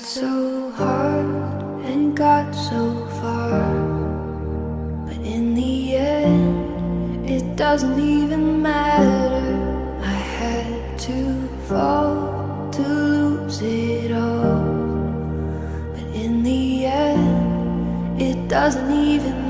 So hard and got so far, but in the end it doesn't even matter. I had to fall to lose it all, but in the end it doesn't even matter.